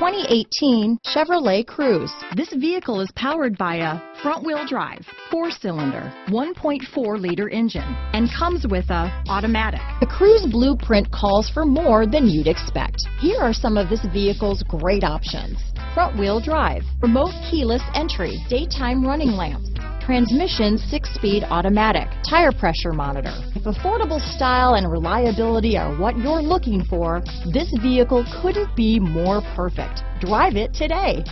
2018 Chevrolet Cruze. This vehicle is powered by a front-wheel drive, 4-cylinder, 1.4-liter engine, and comes with an automatic. The Cruze blueprint calls for more than you'd expect. Here are some of this vehicle's great options: front-wheel drive, remote keyless entry, daytime running lamps, transmission 6-speed automatic, tire pressure monitor. If affordable style and reliability are what you're looking for, this vehicle couldn't be more perfect. Drive it today.